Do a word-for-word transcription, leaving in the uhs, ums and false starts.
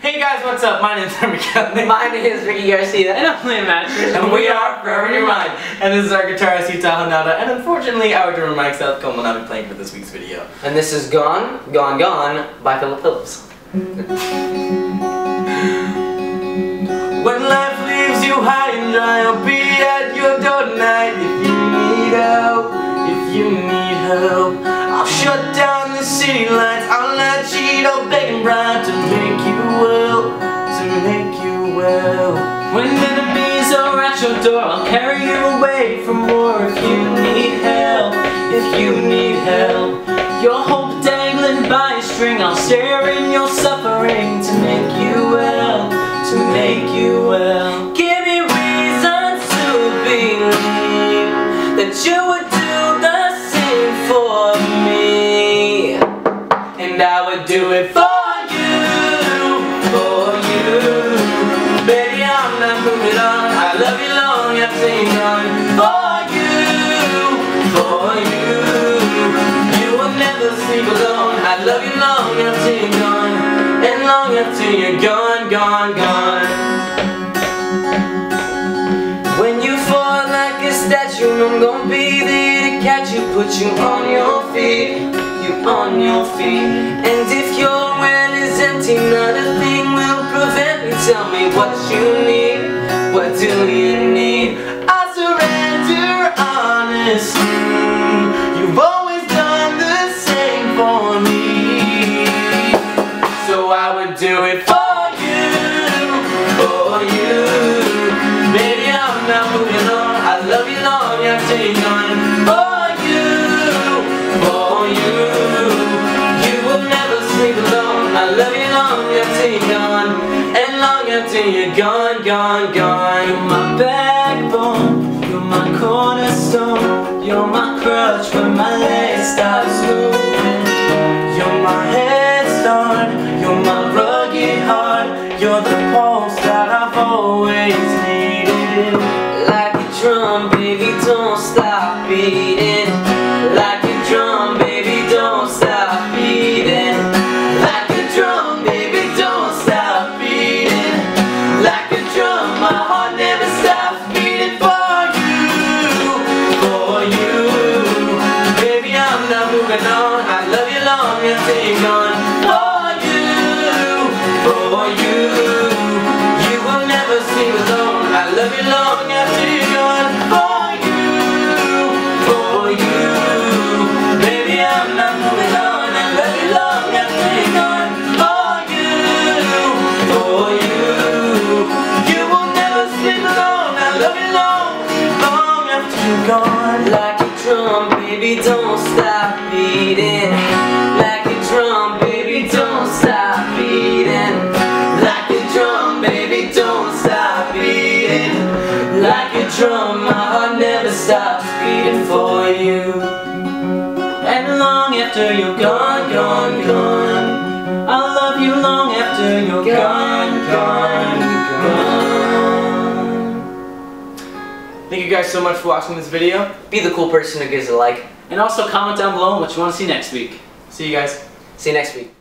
Hey guys, what's up? My name is Eric Kelly. My name is Ricky Garcia. And I'm playing Matches. And we are Forever In Your Mind. And this is our guitarist, Yuta Hanada. And unfortunately, our drummer, Mike Southcomb, will not be playing for this week's video. And this is Gone, Gone, Gone by Philip Phillips. When life leaves you high and dry, I'll be at your door tonight. If you need help, if you need help, I'll shut down the city lights. I'll not cheat or beg and bribe to make you well, to make you well. When enemies are at your door, I'll carry you away from war. If you need help, if you need help, your hope dangling by a string, I'll stare in your suffering to make you well, to make you well. Give me reasons to believe that you would do the same for me, and I would do it for love you long after you're gone, and long after you're gone, gone, gone. When you fall like a statue, I'm gonna be there to catch you, put you on your feet, you on your feet. And if your well is empty, not a thing will prevent me. Tell me what you need, what do you need? I surrender honestly. You've always done the same for me, so I would do it for you, for you. Baby, I'm not moving on. I love you long after you're gone. For you, for you. You will never sleep alone. I love you long after you're gone, and long after you're gone, gone, gone. You're my backbone, you're my cornerstone, you're my crutch when my leg stops moving. You're my head start. You're my rugged heart, you're the pulse that I've always needed. Like a drum, baby, don't stop beating. Like a drum, baby, don't stop beating. Like a drum, baby, don't stop beating. Like a drum, my heart never stops beating for you, for you. Baby, I'm not moving on. I love you long after you're gone. Love you long after you're gone. For you, for you. Baby, I'm not moving on. I love you long after you're gone. For you, for you. You will never sleep alone. I love you long, long after you're gone. Like a drum, baby, don't stop beating. Like a drum, baby, don't stop beating. Like a drum, baby, don't stop beating. Like a drum, my heart never stops beating for you, and long after you're gone, gone, gone, I love you long after you're gone, gone, gone. Thank you guys so much for watching this video. Be the cool person who gives a like. And also comment down below what you want to see next week. See you guys. See you next week.